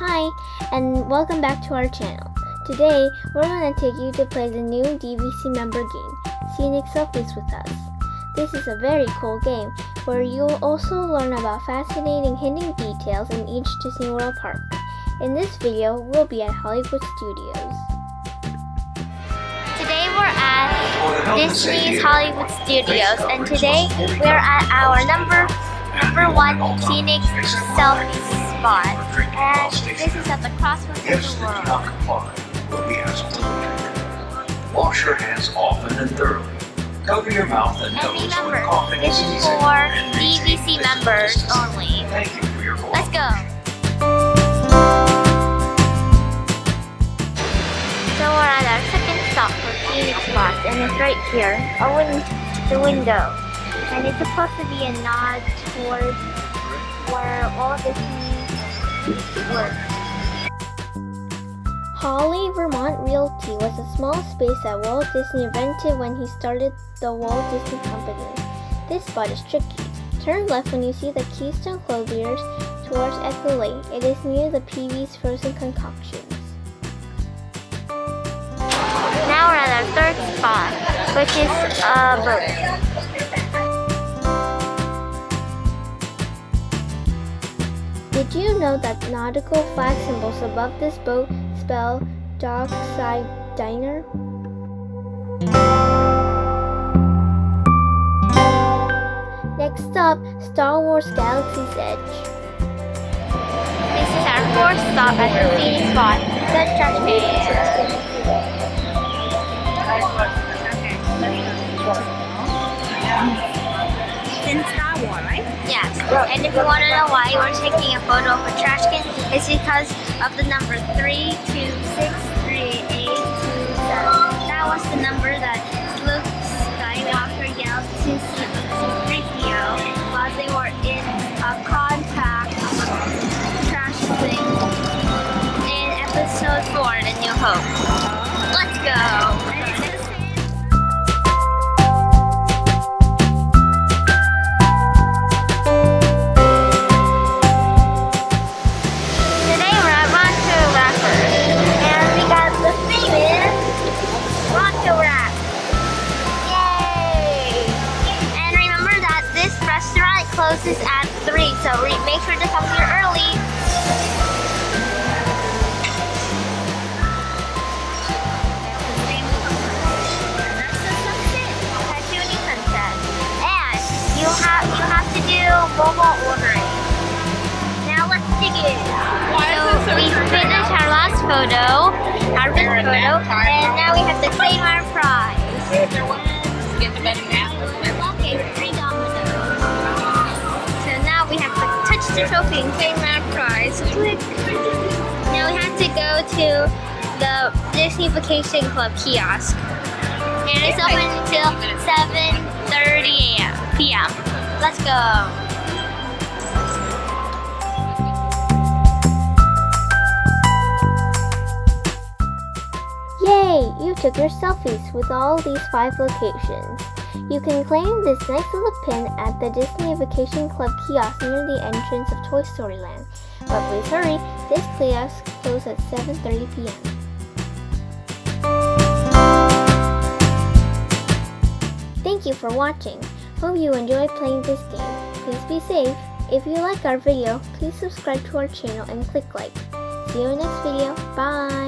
Hi, and welcome back to our channel. Today, we're going to take you to play the new DVC member game, Scenic Selfies, with us. This is a very cool game where you'll also learn about fascinating hidden details in each Disney World park. In this video, we'll be at Hollywood Studios. Today we're at Disney's Hollywood Studios, and today we're at our number one Scenic Selfies spot, and this is at the Crossroads of the World. Wash your hands often and thoroughly. Cover your mouth and nose when coughing is easy. This is for DVC members only. Thank you for your call. Let's go. So we're at our second stop for Scenic spots, and it's right here, the window, and it's supposed to be a nod towards where all of Disney work. Poly Vermont Realty was a small space that Walt Disney rented when he started the Walt Disney Company. This spot is tricky. Turn left when you see the Keystone Clothiers towards Echo Lake. It is near the PV's Frozen Concoctions. Now we're at our third spot, which is a boat. Did you know that nautical flag symbols above this boat spell Dark Side Diner? Next up, Star Wars Galaxy's Edge. This is our fourth stop at the Scenic spot, the Shark Bay. In Star Wars, right? Yes. And if you want to know why we're taking a photo of a trash can, it's because of the number 3263827. That was the number that Luke Skywalker yelled to C-3PO while they were in a contact trash thing in Episode 4, A New Hope. Let's go. Closes at 3, so make sure to come here early. That's the sunset, tattooing sunset, and you have to do mobile ordering. Now let's dig in. So we finished our last photo, and now we have to claim our prize. Get the better now. Okay, we have to touch the trophy and claim our prize. Click. Now we have to go to the Disney Vacation Club kiosk. And it's open until 7:30 p.m. Let's go. Yay! You took your selfies with all these 5 locations. You can claim this nice little pin at the Disney Vacation Club kiosk near the entrance of Toy Story Land. But please hurry, this kiosk closes at 7:30 p.m. Thank you for watching. Hope you enjoyed playing this game. Please be safe. If you like our video, please subscribe to our channel and click like. See you in the next video. Bye!